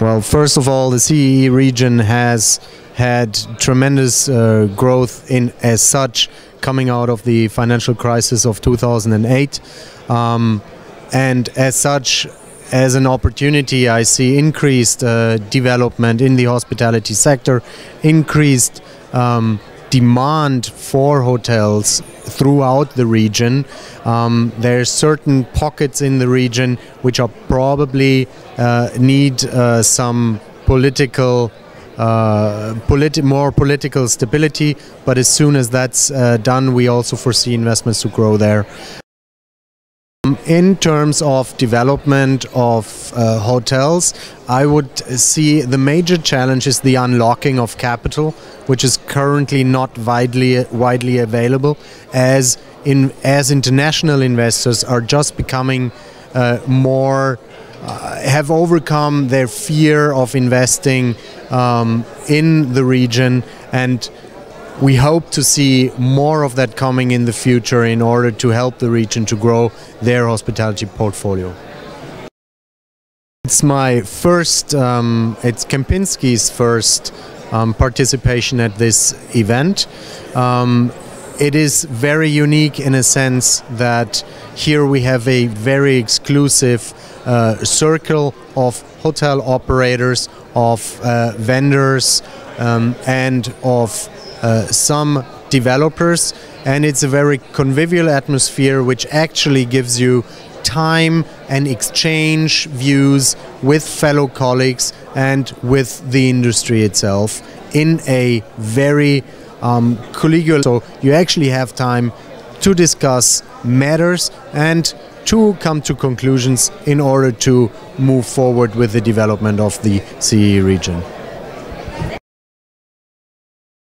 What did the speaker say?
Well, first of all, the CEE region has had tremendous growth in as such coming out of the financial crisis of 2008. And as such, as an opportunity, I see increased development in the hospitality sector, increased demand for hotels throughout the region. There are certain pockets in the region which are probably need some political more political stability, but as soon as that's done, we also foresee investments to grow there. In terms of development of hotels, I would see the major challenge is the unlocking of capital, which is currently not widely available, as international investors are just becoming more have overcome their fear of investing in the region, and we hope to see more of that coming in the future in order to help the region to grow their hospitality portfolio. It's my first, it's Kempinski's first participation at this event. It is very unique in a sense that here we have a very exclusive circle of hotel operators, of vendors and of some developers, and it's a very convivial atmosphere which actually gives you time and exchange views with fellow colleagues and with the industry itself in a very collegial. So you actually have time to discuss matters and to come to conclusions in order to move forward with the development of the CEE region.